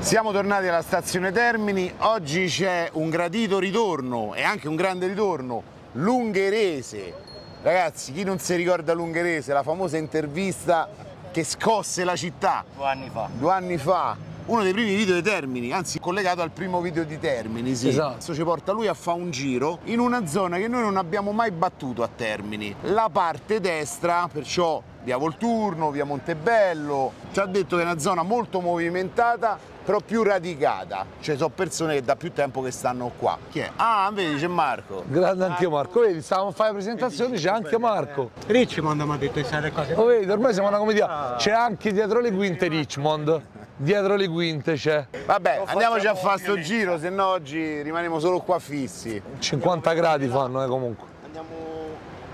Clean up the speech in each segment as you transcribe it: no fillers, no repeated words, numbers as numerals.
Siamo tornati alla stazione Termini, oggi c'è un gradito ritorno e anche un grande ritorno, l'ungherese. Ragazzi, chi non si ricorda l'ungherese, la famosa intervista che scosse la città. 2 anni fa. 2 anni fa, uno dei primi video di Termini, anzi collegato al primo video di Termini, sì. Esatto. Adesso ci porta lui a fare un giro in una zona che noi non abbiamo mai battuto a Termini, la parte destra, perciò via Volturno, via Montebello. Ci ha detto che è una zona molto movimentata, però più radicata. Cioè sono persone che da più tempo che stanno qua. Chi è? Ah, vedi, c'è Marco. Grande anche Marco. Vedi, stavamo a fare le presentazioni, c'è anche Marco. Richmond mi ha detto di stare cose. Oh, vedi, ormai siamo una comitiva. C'è anche dietro le quinte Richmond. Dietro le quinte c'è. Vabbè, andiamoci a fare sto giro, se no oggi rimaniamo solo qua fissi. 50 gradi fanno, comunque. Andiamo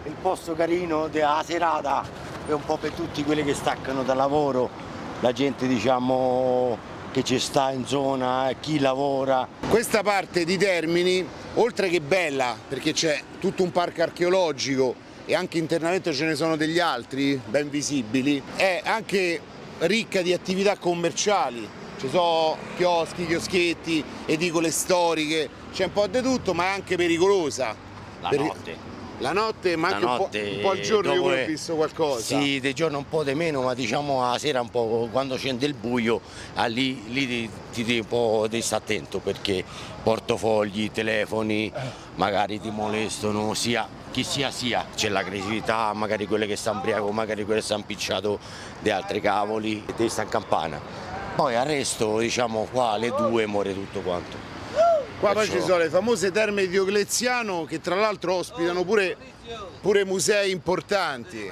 il posto carino della serata. È un po' per tutti quelli che staccano dal lavoro, la gente diciamo che ci sta in zona, chi lavora. Questa parte di Termini, oltre che bella, perché c'è tutto un parco archeologico e anche internamente ce ne sono degli altri ben visibili, è anche ricca di attività commerciali. Ci sono chioschi, chioschetti, edicole storiche, c'è un po' di tutto, ma è anche pericolosa. La notte. La notte, ma anche un po' al giorno io ho visto qualcosa. Sì, di giorno un po' di meno, ma diciamo la sera un po', quando scende il buio, lì ti devi un po' stare attento perché portafogli, telefoni, magari ti molestano, sia chi sia. C'è l'aggressività, magari quello che sta ubriaco, magari quello che sta impicciato di altri cavoli, devi stare in campana. Poi al resto, diciamo qua alle 2 muore tutto quanto. Qua poi ci sono le famose terme di Diocleziano che tra l'altro ospitano pure musei importanti.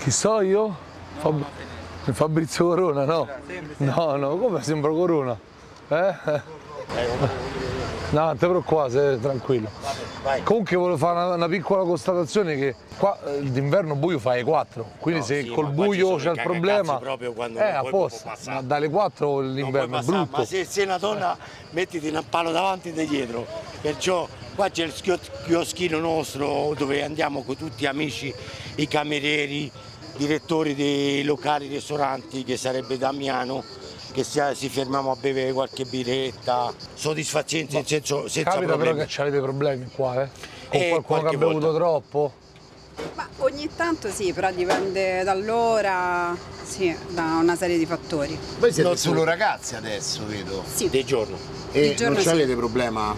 Chi so io? Fabrizio Corona, no? No, come sembra Corona? No, te però qua, sei tranquillo. Comunque volevo fare una piccola constatazione che qua d'inverno buio fai 4, quindi no, se sì, col buio c'è il problema apposta, ma dalle 4 l'inverno è brutto. Ma se sei una donna mettiti un palo davanti e da dietro, perciò qua c'è il chioschino nostro dove andiamo con tutti gli amici, i camerieri, direttori dei locali, ristoranti che sarebbe Damiano. Che si fermiamo a bere qualche birretta, soddisfacenti nel senso senza capita problemi. Però che c'avete problemi qua, con qualcuno che ha bevuto troppo? Ma ogni tanto sì, però dipende dall'ora, sì, da una serie di fattori. Voi siete solo ragazzi adesso, vedo? Sì. Di giorno. E non c'avete problema?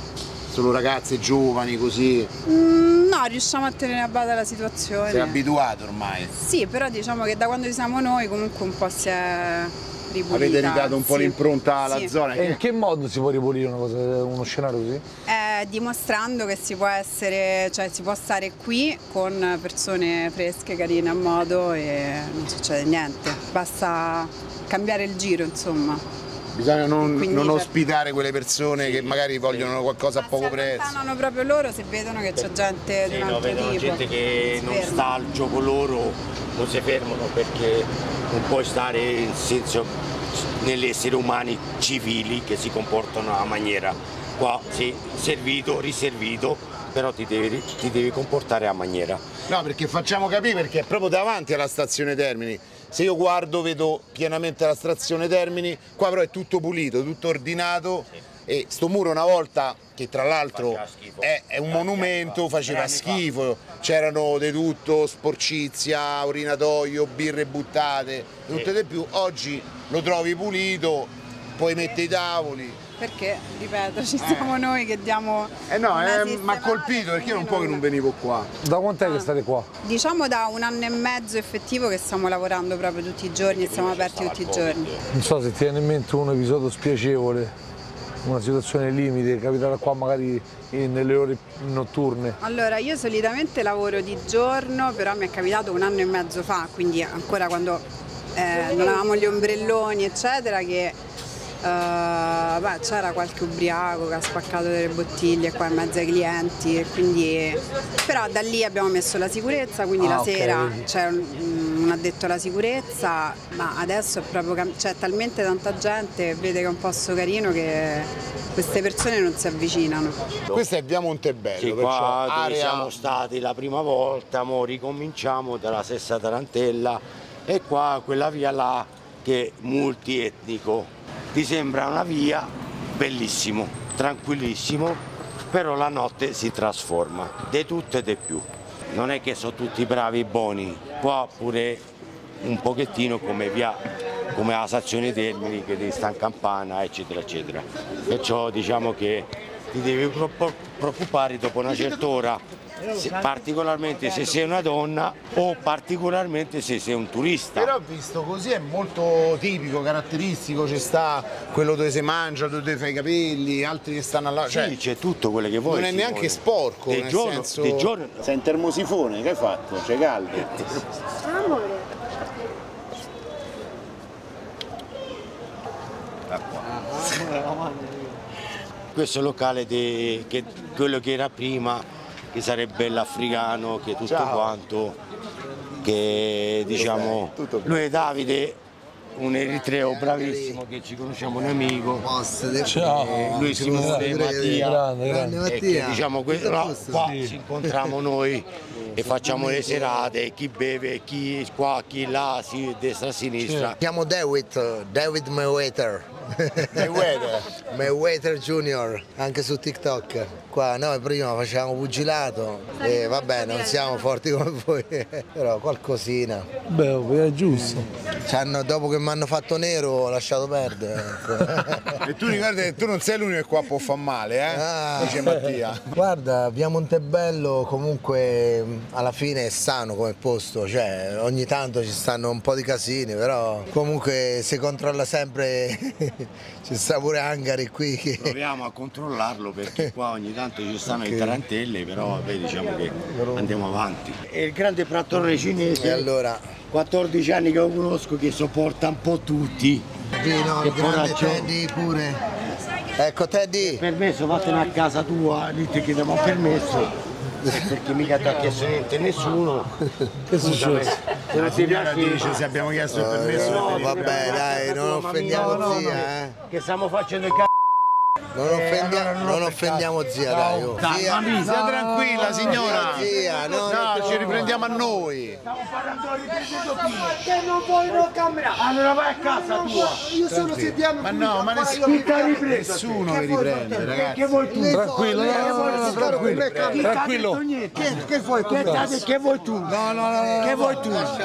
Solo ragazze giovani così? No, riusciamo a tenere a bada la situazione. Sei abituato ormai? Sì, però diciamo che da quando ci siamo noi comunque un po' si è... Ripulita. Avete ridato un po' l'impronta alla zona. E in che modo si può ripulire uno scenario così? Dimostrando che si può essere, cioè si può stare qui con persone fresche, carine a modo e non succede niente. Basta cambiare il giro, insomma. Bisogna non ospitare quelle persone che magari vogliono qualcosa a poco prezzo. Si allontanano proprio loro se vedono che c'è gente di un altro tipo. Vedono gente che non sta al gioco loro, non si fermano perché... Non puoi stare in senso negli esseri umani civili che si comportano a maniera. Qua sei servito, riservito, però ti devi comportare a maniera. No, perché facciamo capire perché è proprio davanti alla stazione Termini. Se io guardo vedo pienamente la stazione Termini, qua però è tutto pulito, tutto ordinato. Sì. E sto muro una volta, che tra l'altro è un monumento, faceva schifo, c'erano di tutto, sporcizia, orinatoio, birre buttate, tutto di più. Oggi lo trovi pulito, poi metti i tavoli. Perché, ripeto, ci siamo noi che diamo... ma colpito, perché io un po' che non venivo qua. Da quant'è che state qua? Diciamo da 1 anno e mezzo effettivo che stiamo lavorando proprio tutti i giorni, siamo aperti tutti i giorni. Non so se ti viene in mente un episodio spiacevole. Una situazione limite, capitare qua magari nelle ore notturne? Allora, io solitamente lavoro di giorno, però mi è capitato 1 anno e mezzo fa, quindi ancora quando non avevamo gli ombrelloni eccetera, che c'era qualche ubriaco che ha spaccato delle bottiglie qua in mezzo ai clienti, e quindi... però da lì abbiamo messo la sicurezza, quindi la sera c'è un addetto alla sicurezza, ma adesso è proprio c'è talmente tanta gente, vede che è un posto carino che queste persone non si avvicinano. Questa è via Montebello, sì, qua dove siamo stati la prima volta, mo ricominciamo dalla stessa tarantella e qua quella via là che è multietnico. ti sembra una via bellissimo, tranquillissimo, però la notte si trasforma, di tutto e di più. Non è che sono tutti bravi e buoni, qua pure un pochettino come via, come la Stazione Termini, che ti sta in campana, eccetera, eccetera. Perciò diciamo che ti devi preoccupare dopo una certa ora, particolarmente se sei una donna o particolarmente se sei un turista. Però visto così è molto tipico, caratteristico, ci sta quello dove si mangia, dove fai i capelli, altri che stanno là. Cioè, sì, c'è tutto quello che vuoi. Non è neanche sporco, nel senso... Di giorno... Sei in termosifone, che hai fatto? C'è caldo. Amore. Questo è il locale di quello che era prima, che sarebbe l'africano, che tutto quanto, che diciamo, lui è Davide, un eritreo bravissimo che ci conosciamo, un amico. Ciao. Lui si muove, Mattia, che, diciamo, no, qua ci incontriamo noi e facciamo le serate, chi beve, chi qua, chi là, sì, destra a sinistra. Chiamo David Mayweather. Mayweather Junior, anche su TikTok. Qua noi prima facevamo pugilato e vabbè, non siamo forti come voi, però qualcosina. Beh, è giusto. Dopo che mi hanno fatto nero ho lasciato perdere. E tu ricorda che tu non sei l'unico che qua può far male, eh? Ah, dice Mattia. Guarda, via Montebello comunque alla fine è sano come posto, cioè ogni tanto ci stanno un po' di casini, però comunque si controlla sempre. C'è sta pure Angari qui che... Proviamo a controllarlo perché qua ogni tanto ci stanno i tarantelle, però beh, diciamo che andiamo avanti. È il grande prattore cinese, e allora 14 anni che lo conosco, che sopporta un po' tutti. Vino, il grande Teddy pure. Ecco Teddy! Permesso, vattene a casa tua, lì ti chiediamo permesso. Perché mica ti ha chiesto niente nessuno. Che succede? Se non ti piace se abbiamo chiesto il permesso. No, vabbè, dai, non offendiamo zia, eh. Che stiamo facendo il c***o. Non offendiamo zia, dai. Zia, sta tranquilla signora. Zia, no, ci riprendiamo a noi. Stavo parlando di te, non voglio camera. Allora vai a casa tua. Io sono sediamo. Ma no, ma nessuno vi riprende, ragazzi. Che vuoi tu? Tranquillo, tranquillo. Che vuoi tu? Che vuoi tu? No. Che vuoi tu? Ma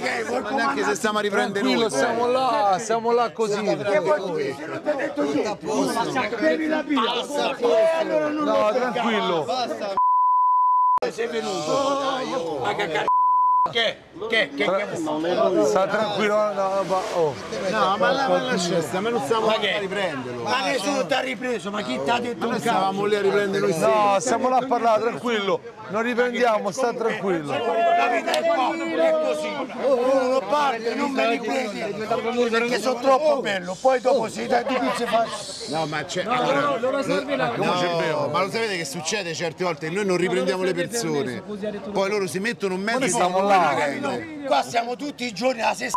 che vuoi tu? Anche se stiamo a riprendere noi. Siamo là così. Che vuoi tu? Se non ti ho detto niente. Bevi la birra. No, tranquillo. Basta. Sei venuto. Ma che sta tranquillo, no, ma la lascia sta, ma non stiamo là a riprenderlo. Ma nessuno ti ha ripreso, ma chi ti ha detto? Non stavamo lì a riprendere noi. No, stiamo là a parlare, tranquillo. Non riprendiamo, sta tranquillo. La vita è qua, è così. Uno parte, non me li prendi, perché sono troppo bello. Poi dopo si dà di più si fa. No, ma c'è. No, ma lo sapete che succede certe volte? Noi non riprendiamo le persone. Poi loro si mettono in mezzo e stiamo là. Qua siamo tutti i giorni alla stessa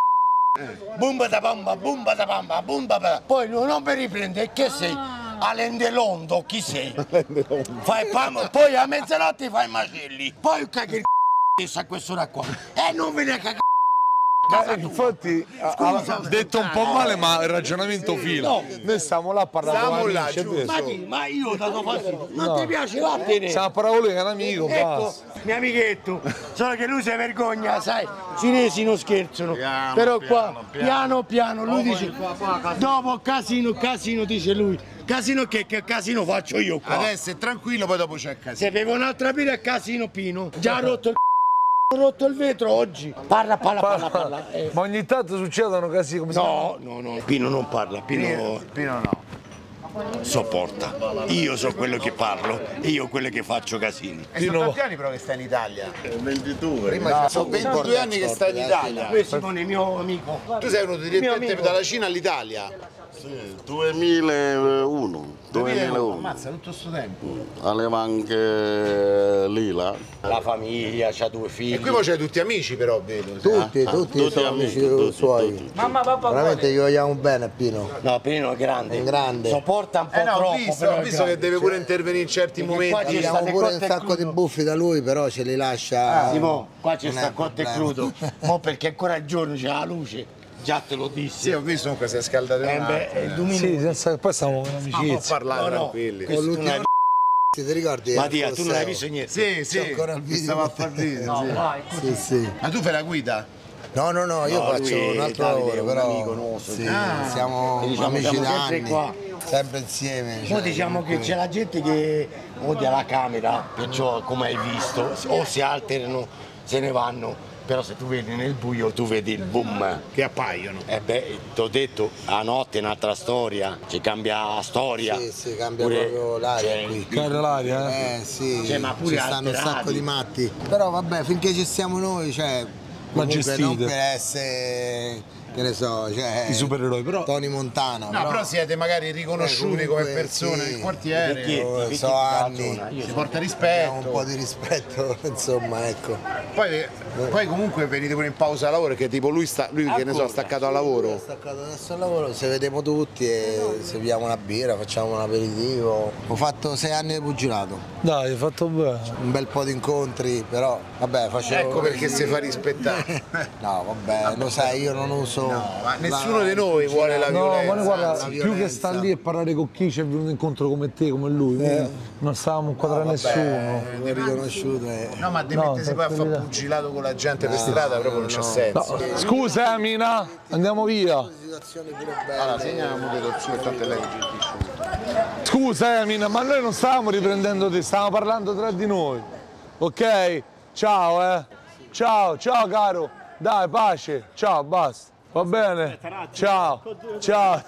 bomba da pamba, bomba. Poi lui non mi riprende, che sei? All'endelondo, chi sei? Fai pamo, poi a mezzanotte fai i macelli, poi cacchi il c***o a quest'ora qua. E non ve ne cacchi. Infatti ha detto un po' male, ma il ragionamento fila. No. Noi stiamo là a parlare con ma io dato fastidio. Non ti piace vattene? Stiamo a parlare con un amico, basta. Ecco, mio amichetto, solo che lui si vergogna, sai, i cinesi non scherzano. Piano, però qua piano lui dice dopo casino dice lui. Casino che casino faccio io qua. Adesso è tranquillo, poi dopo c'è casino. Se bevo un'altra birra è casino pino. Già ha rotto il c***o. Ho rotto il vetro oggi. Parla. Ma ogni tanto succedono casi come No. Pino non parla, Pino no. Sopporta. Io so quello che parlo, io quello che faccio casini. E sono tanti anni però che stai in Italia. 22. Sono 22 anni che stai in Italia. Questo Simone è mio amico. Tu sei venuto direttamente dalla Cina all'Italia. Sì, 2001. Ammazza tutto questo tempo. Avevo anche lì là. La famiglia, c'ha due figli. E qui poi c'hai tutti amici però, vedo. Tutti amici suoi. Tutti. Mamma, papà. Veramente gli vogliamo bene a Pino. No, Pino è grande. Sopporta un po' troppo. Ho visto che deve pure intervenire in certi momenti. Abbiamo pure un sacco di buffi da lui, però ce li lascia. Qua c'è sta cotto e crudo. Mo perché ancora il giorno c'è la luce. Già te lo dissi. Sì, ho visto comunque si è scaldato un attimo. Sì, senza... poi stavamo con amicizia. Ma parlare tranquilli. Con l'ultima... Ti ricordi? Mattia, tu non hai visto niente? Sì, sì. Ancora al video. Stavo a far ridere. No, vai. Sì, sì. Ma tu fai la guida? No, no, no, io faccio un altro lavoro, però siamo amici da anni. Sempre insieme. Cioè, diciamo che c'è la gente che odia la camera, perciò come hai visto, o si alterano, se ne vanno, però se tu vedi nel buio tu vedi il boom. Che appaiono. E beh, ti ho detto, a notte è un'altra storia, ci cambia la storia. Sì, sì, cambia pure, proprio l'aria qui. Cambia l'aria, eh? Sì, cioè, ma pure ci stanno un sacco di matti. Però vabbè, finché ci siamo noi, cioè, comunque non per essere... Che ne so, cioè, i supereroi, però. Tony Montana. No, però siete magari riconosciuti come persone del quartiere. Perché so anni. Si porta rispetto. Un po' di rispetto, insomma, ecco. Poi comunque venite pure in pausa al lavoro, perché tipo lui che ne so, ha staccato al lavoro. Ha staccato adesso al lavoro, se vediamo tutti e se beviamo una birra, facciamo un aperitivo. Ho fatto 6 anni di pugilato. Dai, hai fatto bene. Un bel po' di incontri, però vabbè, facevo. Ecco perché si fa rispettare. No, vabbè, lo sai, io non uso. No, ma nessuno di noi vuole la violenza. No, guarda, più che sta lì e parlare con chi c'è venuto incontro come te, come lui, non stavamo inquadrando nessuno. Non è riconosciuto. No, ma mettersi poi a fare pugilato con la gente per strada proprio non c'ha senso. No. Scusa, Mina, andiamo via. Allora, segniamo che tanto lei gestisce. Scusa, Mina, ma noi non stavamo riprendendo te, stavamo parlando tra di noi. Ok? Ciao, Ciao, ciao, caro. Dai, pace. Ciao, basta. Va bene? Ciao, ciao.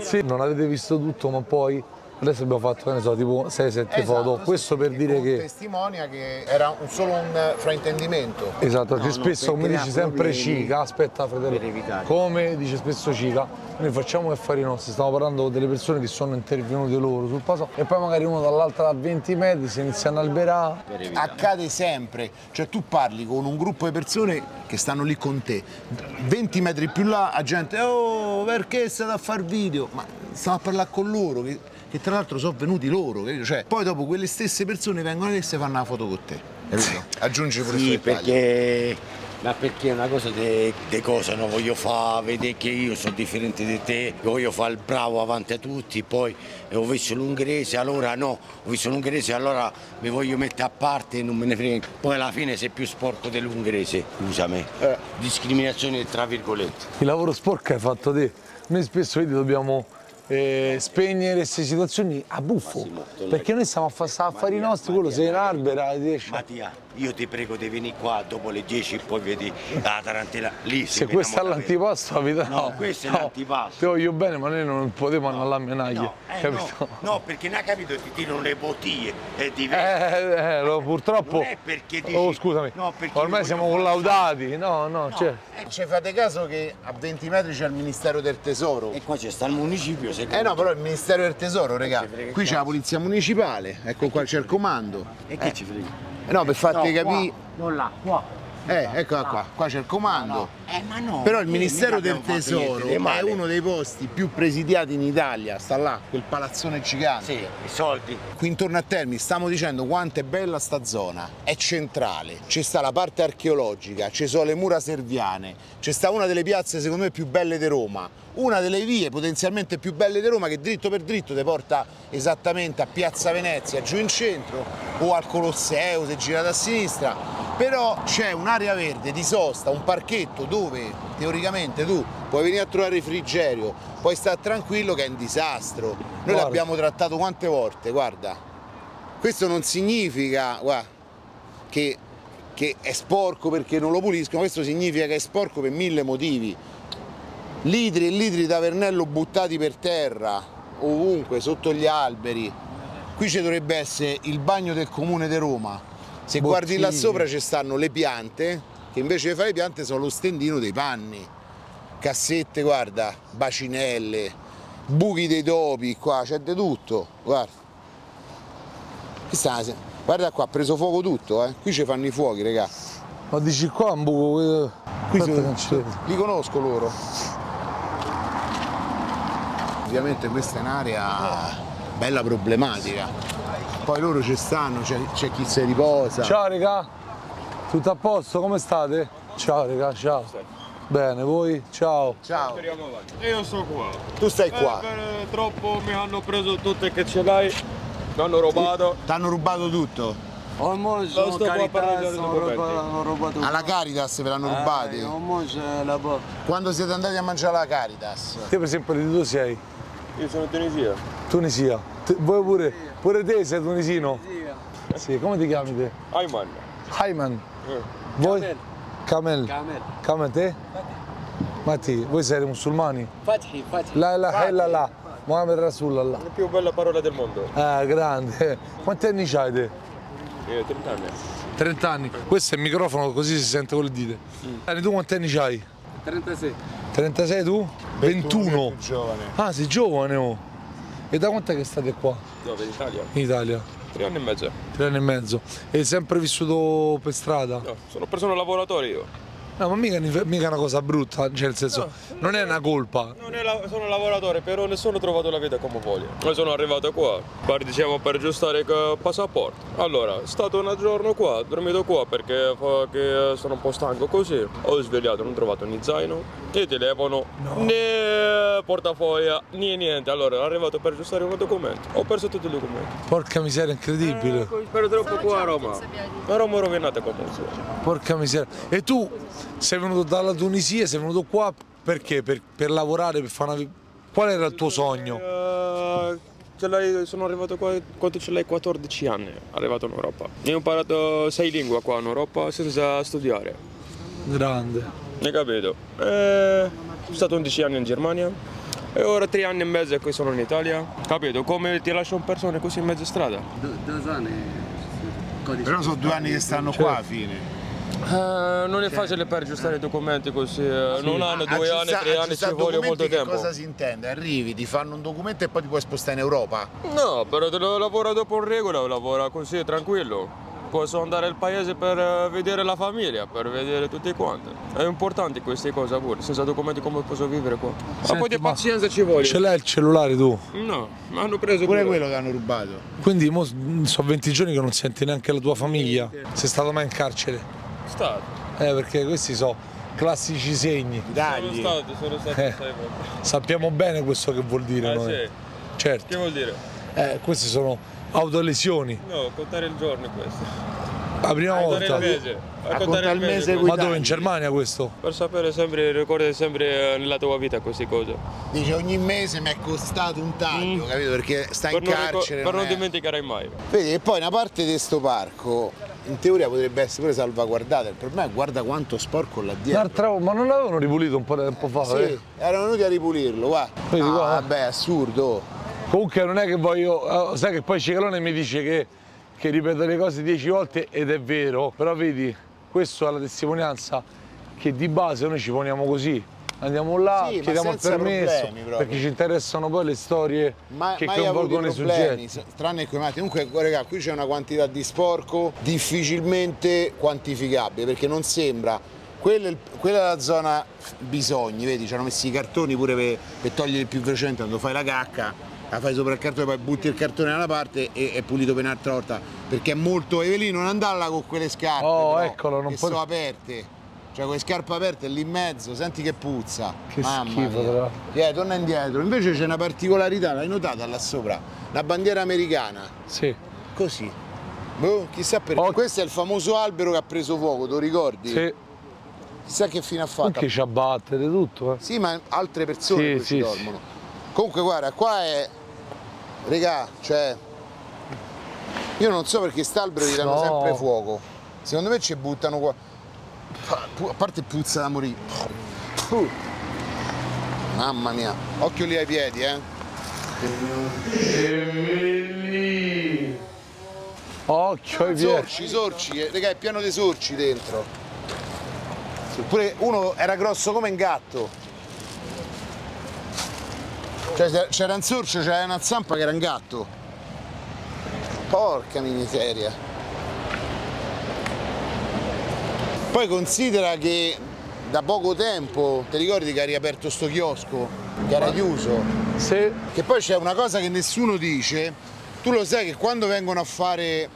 Sì, non avete visto tutto, ma poi adesso abbiamo fatto, ne so, tipo 6-7 foto. Questo per dire che... testimonia che era solo un fraintendimento. Esatto, perché spesso, come dice sempre Cica, aspetta fratello, come dice spesso Cica, noi facciamo che fare i nostri. Stiamo parlando delle persone che sono intervenute loro sul passo e poi magari uno dall'altra a 20 metri si iniziano a alberare. Accade sempre, cioè tu parli con un gruppo di persone che stanno lì con te, 20 metri più là a gente, oh perché state a far video? Ma stavo a parlare con loro, che tra l'altro sono venuti loro, cioè, poi dopo quelle stesse persone vengono e si fanno la foto con te, capito? Aggiungi pure sì, perché, ma perché è una cosa di cosa, no? Voglio far vedere che io sono differente di te, voglio fare il bravo avanti a tutti, poi ho visto l'ungherese, allora no, ho visto l'ungherese, allora mi voglio mettere a parte e non me ne frega. Poi alla fine sei più sporco dell'ungherese, scusami. Discriminazione tra virgolette. Il lavoro sporco hai fatto te, noi spesso vedi dobbiamo... spegnere queste situazioni a buffo, perché noi stiamo a fare affari nostri, quello se l'albera riesce. Mattia, io ti prego di venire qua dopo le 10 poi vedi la tarantella lì. Se questo è l'antipasto, no, questo è l'antipasto. Ti voglio bene, ma noi non potevamo andare alla menaglia, capito? No, perché non ha capito, ti tirano le bottiglie, è diverso. Purtroppo, perché dici, oh scusami, no, perché ormai siamo collaudati, no, certo. Ci fate caso che a 20 metri c'è il Ministero del Tesoro. E qua c'è sta il municipio. No, però il Ministero del Tesoro, raga, qui c'è la polizia municipale, ecco qua c'è il comando. E che ci frega? No, per farti capire... Non là, qua. Eccola qua, qua c'è il comando. No. Ma no. Però il Ministero del Tesoro è uno dei posti più presidiati in Italia, sta là, quel palazzone gigante. Sì, i soldi. Qui intorno a Termini stiamo dicendo quanto è bella sta zona, è centrale, c'è sta la parte archeologica, ci sono le mura serviane, c'è sta una delle piazze secondo me più belle di Roma. Una delle vie potenzialmente più belle di Roma che dritto per dritto ti porta esattamente a Piazza Venezia, giù in centro, o al Colosseo se girate a sinistra, però c'è un'area verde di sosta, un parchetto dove teoricamente tu puoi venire a trovare refrigerio, puoi stare tranquillo che è un disastro. Noi l'abbiamo trattato quante volte, guarda, questo non significa che è sporco perché non lo puliscono, questo significa che è sporco per 1000 motivi. Litri e litri di tavernello buttati per terra, ovunque, sotto gli alberi. Qui ci dovrebbe essere il bagno del comune di Roma. Se guardi là sopra ci stanno le piante, che invece di fare le piante sono lo stendino dei panni. Cassette, guarda, bacinelle, buchi dei topi, qua c'è di tutto, guarda. Guarda qua, ha preso fuoco tutto, qui ci fanno i fuochi, raga. Ma dici qua un buco? Qui li conosco loro. Ovviamente questa è un'area bella problematica, poi loro ci stanno, c'è chi si riposa. Ciao raga, tutto a posto, come state? Ciao raga, ciao. Bene, voi? Ciao. Ciao. Io sono qua. Tu sei qua. Purtroppo mi hanno preso tutto e che ce l'hai. Mi hanno rubato. Ti hanno rubato tutto? Ormai sono Caritas, hanno rubato. Alla Caritas ve l'hanno rubati? La... Quando siete andati a mangiare alla Caritas? Te per esempio di dove sei? Io sono Tunisia. Tunisia? Voi pure? Pure te sei tunisino? Tunisia. Sì, come ti chiami te? Ayman. Ayman. Voi? Kamel. Kamel te? Matti, voi siete musulmani? Fatihi, Fatihi. La ilaha illallah, Muhammad Rasulullah. La più bella parola del mondo. Ah, grande. Quanti anni c'hai te? Io 30 anni. 30 anni. Questo è il microfono così si sente con le dita. Mm. Tu quanti anni c'hai? 36. 36 tu? 21. Giovane. Ah, sei giovane oh. E da quant'è che state qua? Dove? In Italia. In Italia. 3 anni e mezzo. 3 anni e mezzo. E sempre vissuto per strada? No, sono persona lavoratore io. No, ma mica una cosa brutta, cioè nel senso, no, non è una colpa. Non è sono lavoratore, però nessuno ha trovato la vita come voglio. Noi sono arrivato qua, diciamo per aggiustare il passaporto. Allora, stato un giorno qua, dormito qua perché che sono un po' stanco così. Ho svegliato, non ho trovato né zaino, né telefono, no, né portafoglia, né niente. Allora, sono arrivato per aggiustare un documento. Ho perso tutti i documenti. Porca miseria, incredibile. Spero troppo qua a Roma. Ma Roma è rovinata comunque. Porca miseria. E tu? Sei venuto dalla Tunisia, sei venuto qua perché? Per lavorare, per fare una... Qual era il tuo sogno? Sono arrivato qua quando ce l'hai 14 anni, arrivato in Europa. Io ho imparato 6 lingue qua in Europa senza studiare. Grande. Ne capito. Sono stato 11 anni in Germania e ora 3 anni e mezzo qui sono in Italia. Capito? Come ti lasciano persone così in mezza strada? 2 anni. Però sono 2 anni che stanno qua alla fine. Non è facile per aggiustare i documenti così, sì, non hanno 2 anni, 3 anni, ci vuole molto tempo. Cosa si intende? Arrivi, ti fanno un documento e poi ti puoi spostare in Europa? No, però te lo lavora dopo in regola, lavora così tranquillo. Posso andare al paese per vedere la famiglia, per vedere tutti quanti. È importante queste cose pure, senza documenti come posso vivere qua. Senti, ma poi di pazienza ci vuole. Ce l'hai il cellulare tu? No, mi hanno preso pure quello che hanno rubato. Quindi mo sono 20 giorni che non senti neanche la tua famiglia. Sei stato mai in carcere? Stato. Perché questi sono classici segni. Dagli. Sono stato sappiamo bene questo che vuol dire noi. Sì. Certo. Che vuol dire? Queste sono autolesioni. No, contare il giorno questo. La prima volta. A contare il mese. Ma dove? In Germania questo? Per sapere sempre, ricordi sempre nella tua vita queste cose. Dice ogni mese mi è costato un taglio, capito? Perché stai in carcere. Per non dimenticare mai. Vedi, e poi una parte di sto parco in teoria potrebbe essere pure salvaguardata, il problema è guarda quanto sporco là dietro. Ma non l'avevano ripulito un po' di tempo fa? Sì, erano venuti a ripulirlo, guarda. Ah, vabbè, assurdo. Comunque non è che voglio... Sai che poi Cicalone mi dice che ripeto le cose 10 volte ed è vero, però vedi, questa è la testimonianza che di base noi ci poniamo così. Andiamo là, sì, chiediamo il permesso, perché ci interessano poi le storie che coinvolgono i soggetti. Tranne quei matti. Comunque, raga, qui c'è una quantità di sporco difficilmente quantificabile, perché non sembra. Quella è la zona bisogni, vedi, ci hanno messo i cartoni pure per togliere il più velocemente, quando fai la cacca, la fai sopra il cartone, poi butti il cartone da una parte e è pulito per un'altra volta, perché è molto... Evelino, non andarla con quelle scarpe, oh, però, eccolo, non che sono aperte. Cioè con le scarpe aperte lì in mezzo, senti che puzza. Che schifo però. Torna indietro. Invece c'è una particolarità, l'hai notata là sopra? La bandiera americana. Sì. Così. Boh, chissà perché. Oh. Questo è il famoso albero che ha preso fuoco, te lo ricordi? Sì. Chissà che fine ha fatto. Anche ci abbatte di tutto. Sì, ma altre persone ci dormono. Sì. Comunque guarda, qua è... Regà, cioè... Io non so perché st'albero gli danno sempre fuoco. Secondo me ci buttano qua... A parte puzza da morire. Mamma mia. Occhio lì ai piedi, Occhio ai piedi. Sorci, raga, è pieno di sorci dentro. Oppure uno era grosso come un gatto. Cioè c'era un sorcio, c'era una zampa che era un gatto. Porca miseria. Poi considera che da poco tempo, ti ricordi che ha riaperto sto chiosco, che era chiuso? Sì. Che poi c'è una cosa che nessuno dice, tu lo sai che quando vengono a fare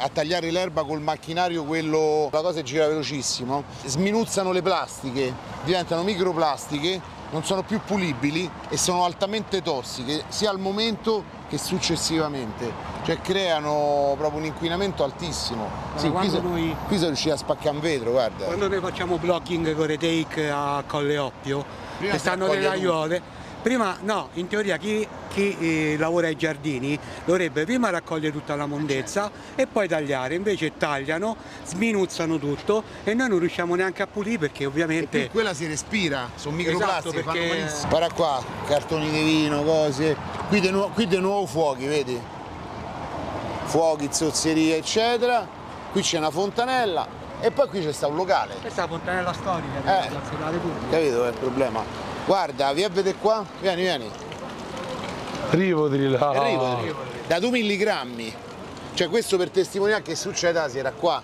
a tagliare l'erba col macchinario, quello, la cosa gira velocissimo, sminuzzano le plastiche, diventano microplastiche, non sono più pulibili e sono altamente tossiche sia al momento che successivamente, cioè creano proprio un inquinamento altissimo. Sì, qui sono riusciti a spaccare un vetro, guarda. Quando noi facciamo blocking con le take a Colle Oppio, che stanno delle aiuole, prima, no, in teoria chi lavora ai giardini dovrebbe prima raccogliere tutta la mondezza e poi tagliare, invece tagliano, sminuzzano tutto e noi non riusciamo neanche a pulire perché ovviamente... quella si respira, sono microplastiche, esatto, perché... fanno malissimo. Guarda qua, cartoni di vino, cose, qui di nuovo fuochi, vedi? Fuochi, zozzerie, eccetera, qui c'è una fontanella e poi qui c'è sta un locale. Questa è la fontanella storica, capito qual è il problema? Guarda, vi avvede qua? Vieni, vieni. Rivotril. Da 2 milligrammi. Cioè questo per testimoniare che succede la sera qua.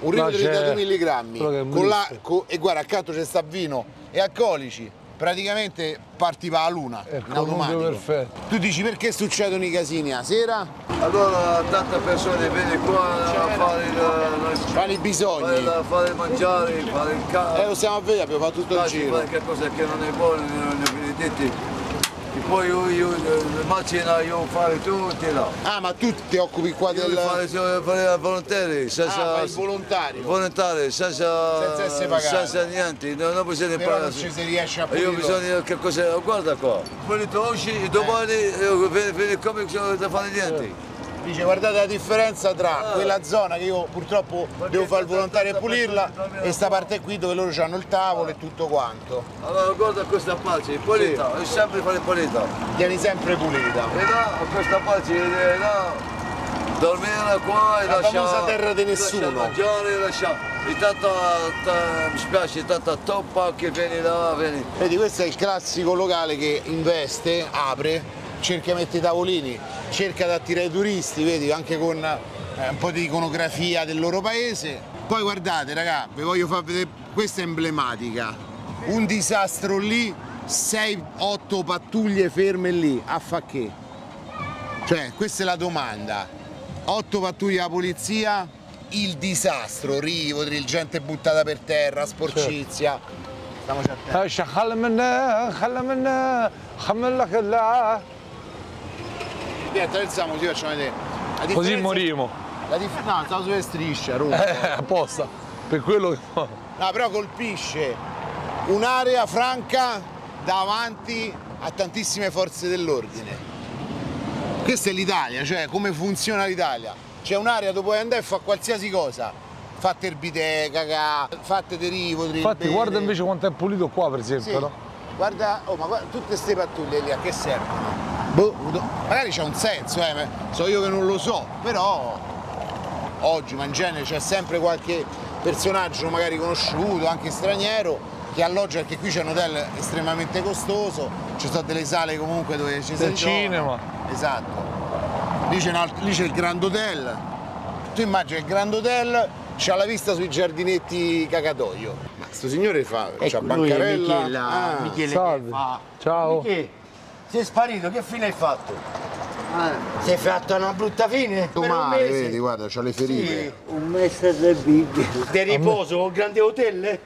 Un Rivotril da 2 milligrammi. Con la, e guarda, accanto c'è sta vino e alcolici. Praticamente partiva la luna. Ecco, in automatico. Perfetto. Tu dici perché succedono i casini la sera? Allora tante persone vengono qua a fare i bisogni, fare mangiare, fare il cane. Lo stiamo a vedere, abbiamo fatto tutto il giro. Fare qualcosa che non è buono, non è benedetti. E poi io la macchina io fare tutti là. Ah, ma tu ti occupi qua io del... fare volontari, senza... il volontario. Volontari, senza essere pagato. Senza niente, non possiamo imparare. Non ci si riesce a pulire. Io bisogna che cosa... Guarda qua. Poi tu usci, domani vieni come da fare niente. Dice, guardate la differenza tra quella zona che io purtroppo devo fare il volontario e pulirla e sta parte qui dove loro hanno il tavolo e tutto quanto. Allora guarda questa parte, pulita, è sempre fare pulita. Vieni sempre pulita. E là, questa parte, là, dormire qua e lasciare... La famosa terra di nessuno. Lasciare mangiare, lasciare... E tanto, mi spiace, tanta toppa che vieni là, vieni... Vedi, questo è il classico locale che investe, apre, cerca di mettere i tavolini, cerca di attirare i turisti, vedi, anche con un po' di iconografia del loro paese. Poi guardate, raga, vi voglio far vedere, questa è emblematica. Un disastro lì, 6-8 pattuglie ferme lì, a fa che? Cioè, questa è la domanda. 8 pattuglie alla polizia, il disastro, Rivotril, gente buttata per terra, sporcizia. Stiamoci attenti. Attraversiamo così, facciamo vedere. Così morimo. No, stavo sulle strisce, apposta. Per quello che fa. No, però colpisce un'area franca davanti a tantissime forze dell'ordine. Questa è l'Italia, cioè come funziona l'Italia. C'è un'area dove puoi andare e fa qualsiasi cosa. Fate erbiteca, fate Rivotril. Infatti guarda invece quanto è pulito qua, per esempio. Sì. No? Guarda, oh, ma guarda, tutte queste pattuglie lì a che servono? Boh, magari c'è un senso, so io che non lo so, però oggi, ma in genere c'è sempre qualche personaggio magari conosciuto, anche straniero, che alloggia, perché qui c'è un hotel estremamente costoso, ci sono delle sale comunque dove ci si cinema. Esatto. Lì c'è il Grand Hotel. Tu immagini il Grand Hotel, c'ha la vista sui giardinetti cacatoio. Ma sto signore fa, c'ha bancarella. Michele, salve. Ciao. Michele. Sei sparito, che fine hai fatto? Si è fatta una brutta fine? Male, vedi, guarda, c'ho le ferite. Sì, un mese del big. Di riposo con grande hotel?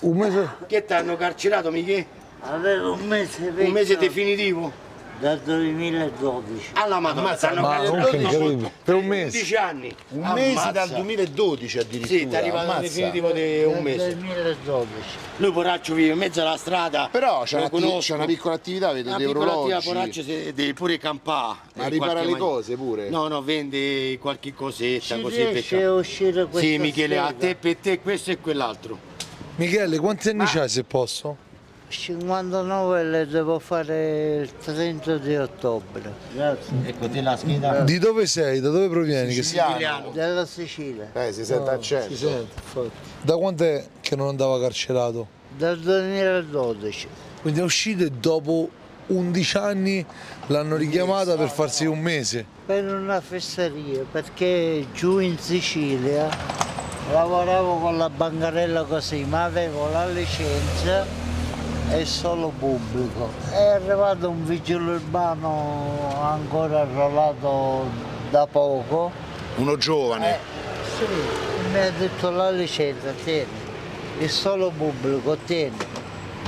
Un mese? Che ti hanno carcerato, Michele? Avevo un mese. Un mese definitivo? Dal 2012. Alla Madonna, ti hanno carcerato per un mese. 11 anni. Un mese dal 2012 addirittura. Sì, ti è arrivato al definitivo di un mese. Dal 2012. Lui poraccio vive in mezzo alla strada. Però c'è una piccola attività, vede dei orologi. Una piccola attività, poraccio deve pure campare. Ma ripara le cose pure? No, no, vende qualche cosetta così. Ci riesce a uscire questo. Sì, Michele, a te per te questo e quell'altro. Michele, quanti anni c'hai se posso? 59 le devo fare il 30 di ottobre. Grazie. Eccoti la scheda. Di dove sei? Da dove provieni? Siciliano. Dalla Sicilia. Si sente accento. Si sente, infatti. Da quanto è che non andava carcerato? Dal 2012. Quindi è uscito e dopo 11 anni l'hanno richiamata per farsi un mese? Per una fesseria, perché giù in Sicilia lavoravo con la bancarella così, ma avevo la licenza è solo pubblico. È arrivato un vigile urbano ancora arruolato da poco Uno giovane? Sì, mi ha detto la licenza, tieni, è solo pubblico, tieni.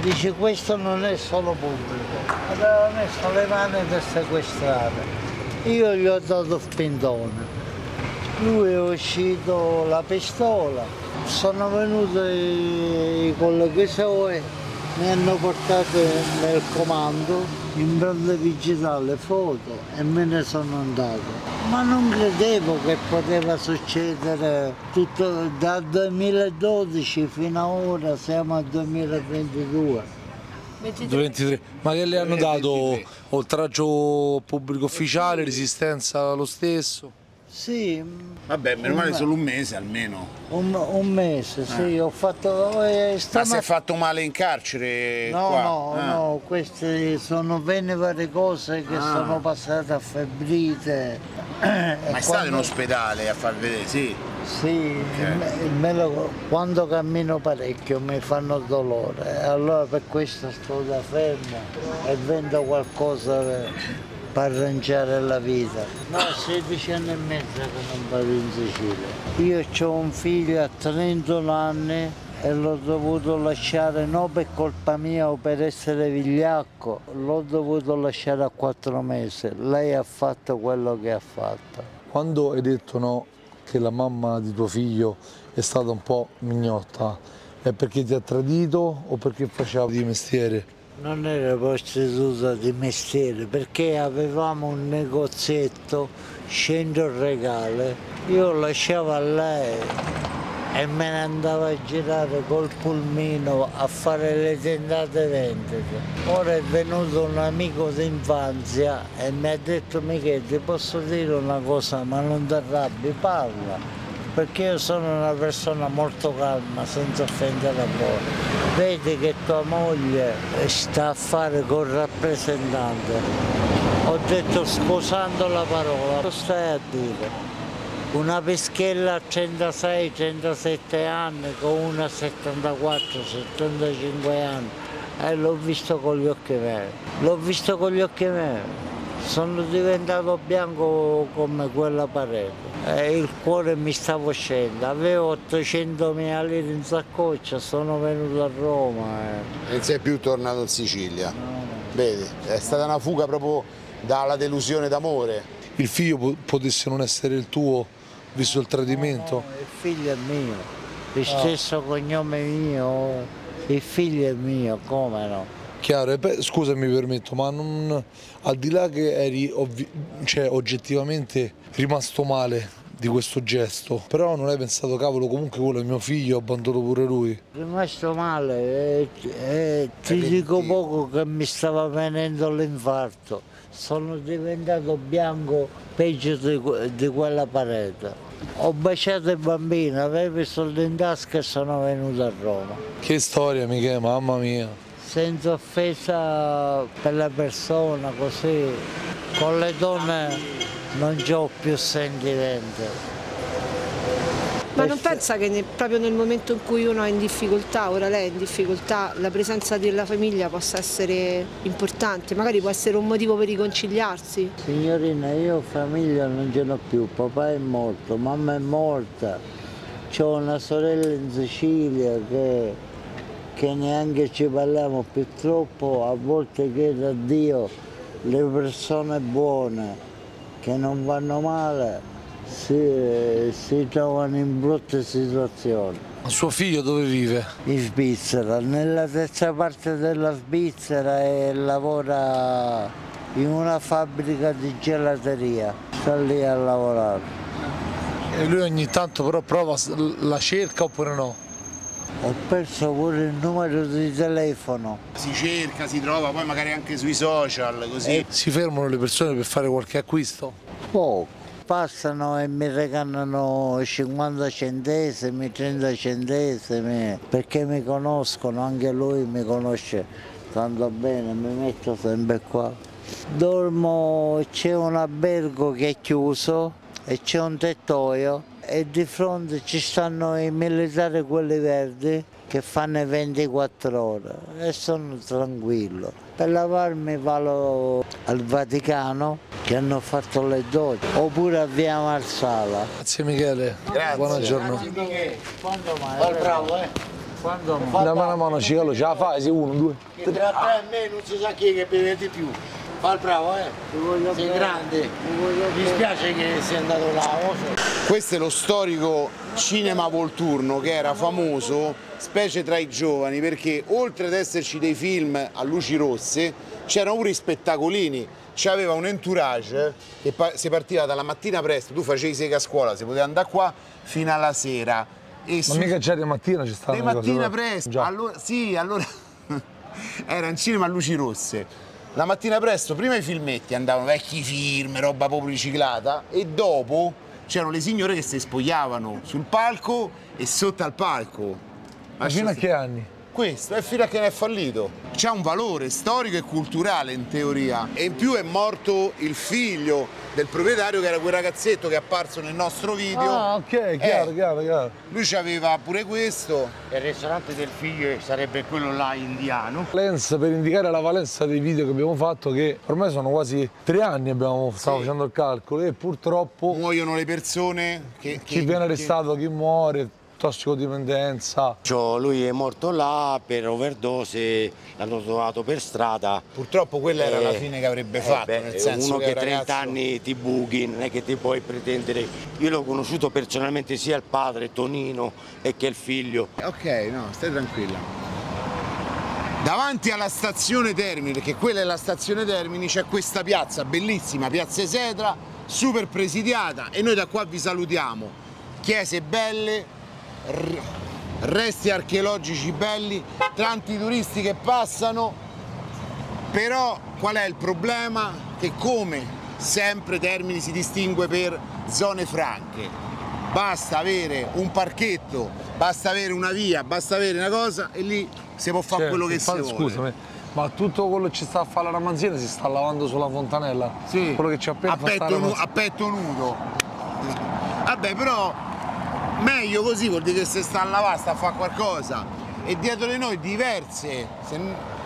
Dice questo non è solo pubblico, aveva messo le mani per sequestrare. Io gli ho dato spintone, lui è uscito la pistola, sono venuti i collegisori, mi hanno portato nel comando in bella digitale foto e me ne sono andato. Ma non credevo che poteva succedere tutto, dal 2012 fino ad ora siamo al 2022. 23. Ma che le hanno dato? Oltraggio pubblico ufficiale, resistenza lo stesso? Sì. Vabbè, meno male solo un mese almeno. Un mese, sì, ho fatto... ma si è fatto male in carcere? No, qua. No, queste sono bene varie cose che sono passate a febbrite. Ma è stato in ospedale a far vedere, sì? Sì, okay. Quando cammino parecchio mi fanno dolore, allora per questo sto da fermo e vendo qualcosa per arrangiare la vita. No, 16 anni e mezzo che non vado in Sicilia. Io ho un figlio a 31 anni e l'ho dovuto lasciare, non per colpa mia o per essere vigliacco, l'ho dovuto lasciare a 4 mesi. Lei ha fatto quello che ha fatto. Quando hai detto no, che la mamma di tuo figlio è stata un po' mignotta, è perché ti ha tradito o perché faceva di mestiere? Non era prostituta di mestiere, perché avevamo un negozietto, scendo il regale, io lasciavo a lei e me ne andavo a girare col pulmino a fare le tentate vendite. Ora è venuto un amico d'infanzia e mi ha detto: Michele, ti posso dire una cosa, ma non ti arrabbi, parla, perché io sono una persona molto calma, senza offendere a voi. Vedi che tua moglie sta a fare col rappresentante. Ho detto, scusando la parola, cosa stai a dire? Una peschella a 36-37 anni con una a 74-75 anni e l'ho visto con gli occhi miei. Sono diventato bianco come quella parete e il cuore mi stava uscendo. Avevo 800.000 lire in saccoccia, sono venuto a Roma. Non sei più tornato in Sicilia? No. Vedi, è stata una fuga proprio dalla delusione d'amore. Il figlio potesse non essere il tuo, visto il tradimento? No, il figlio è mio, il stesso cognome mio, il figlio è mio, come no? Chiaro, e beh, scusa, mi permetto, ma non, al di là che eri oggettivamente rimasto male di questo gesto, però non hai pensato, cavolo, comunque quello è mio figlio, ho abbandonato pure lui? Rimasto male, ti dico poco che mi stava venendo l'infarto. Sono diventato bianco peggio di quella parete. Ho baciato il bambino, avevo i soldi in tasca e sono venuto a Roma. Che storia, Michele, mamma mia! Senza offesa per la persona, così. Con le donne non ho più sentimenti. Ma non pensa che proprio nel momento in cui uno è in difficoltà, ora lei è in difficoltà, la presenza della famiglia possa essere importante, magari può essere un motivo per riconciliarsi? Signorina, io famiglia non ce n'ho più, papà è morto, mamma è morta, c'ho una sorella in Sicilia che neanche ci parliamo più troppo, a volte chiedo a Dio le persone buone che non vanno male. Si trovano in brutte situazioni. Il suo figlio dove vive? In Svizzera, nella terza parte della Svizzera, e lavora in una fabbrica di gelateria, sta lì a lavorare. E lui ogni tanto però prova, la cerca oppure no? Ho perso pure il numero di telefono. Si cerca, si trova, poi magari anche sui social, così. Si fermano le persone per fare qualche acquisto? Poco. Passano e mi regalano 50 centesimi, 30 centesimi, perché mi conoscono, anche lui mi conosce tanto bene, mi metto sempre qua. Dormo, c'è un albergo che è chiuso e c'è un tettoio e di fronte ci stanno i militari, quelli verdi, che fanno 24 ore e sono tranquillo. Per lavarmi vado al Vaticano che hanno fatto le docce, oppure a via Marsala. Grazie Michele, buona giornata. Quando mai? Vai bravo, quando mai? Da mano a mano Cicalone, ce la fai, se uno, due. Che tra tre e me non si sa chi è che beve di più. Fai bravo, sei grande, mi dispiace che sei andato là. Questo è lo storico cinema Volturno che era famoso, specie tra i giovani, perché oltre ad esserci dei film a luci rosse, c'erano pure i spettacolini. C'aveva un entourage che si partiva dalla mattina presto, tu facevi sega a scuola, si poteva andare qua fino alla sera. E ma mica già di mattina ci stavano? Di mattina presto, allora, sì, allora era un cinema a luci rosse. La mattina presto, prima i filmetti andavano, vecchi film, roba proprio riciclata, e dopo c'erano le signore che si spogliavano sul palco e sotto al palco. Ma fino a che anni? Questo è fino a che ne è fallito. C'ha un valore storico e culturale in teoria. E in più è morto il figlio del proprietario, che era quel ragazzetto che è apparso nel nostro video. Ah, ok, chiaro, chiaro, chiaro. Lui c'aveva pure questo. Il ristorante del figlio sarebbe quello là indiano. Valenza, per indicare la valenza dei video che abbiamo fatto, che ormai sono quasi 3 anni stavo facendo il calcolo, e purtroppo muoiono le persone che chi viene arrestato, chi muore, tossicodipendenza. Cioè, lui è morto là per overdose, l'hanno trovato per strada. Purtroppo quella era la fine che avrebbe fatto. Beh, nel senso uno che 30 anni ti buchi, non è che ti puoi pretendere. Io l'ho conosciuto personalmente sia il padre, Tonino, che il figlio. Ok, no, stai tranquilla. Davanti alla stazione Termini, perché quella è la stazione Termini, c'è questa piazza bellissima, Piazza Esetra, super presidiata, e noi da qua vi salutiamo. Chiese belle, resti archeologici belli, tanti turisti che passano, però qual è il problema? Che come sempre Termini si distingue per zone franche, basta avere un parchetto, basta avere una via, basta avere una cosa e lì si può fare quello che si vuole. Scusami, ma tutto quello che ci sta a fare la ramanzina si sta lavando sulla fontanella? Sì, quello che ci appena a petto nudo. Vabbè, però meglio così, vuol dire che se sta a lavare, sta a fare qualcosa. E dietro di noi diverse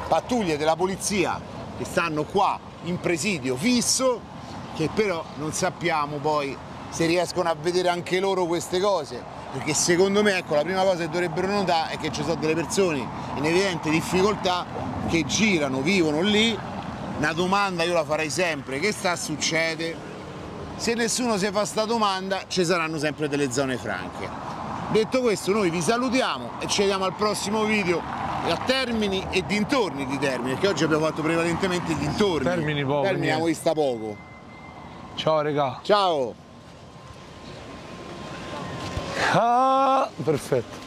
pattuglie della polizia che stanno qua in presidio fisso, che però non sappiamo poi se riescono a vedere anche loro queste cose, perché secondo me, ecco, la prima cosa che dovrebbero notare è che ci sono delle persone in evidente difficoltà che girano, vivono lì. Una domanda io la farei sempre: che sta succedendo? Se nessuno si fa sta domanda, ci saranno sempre delle zone franche. Detto questo, noi vi salutiamo e ci vediamo al prossimo video a Termini e dintorni di Termini, perché oggi abbiamo fatto prevalentemente dintorni. Termini poco. Termini abbiamo vista poco. Ciao regà. Ciao. Ah, perfetto.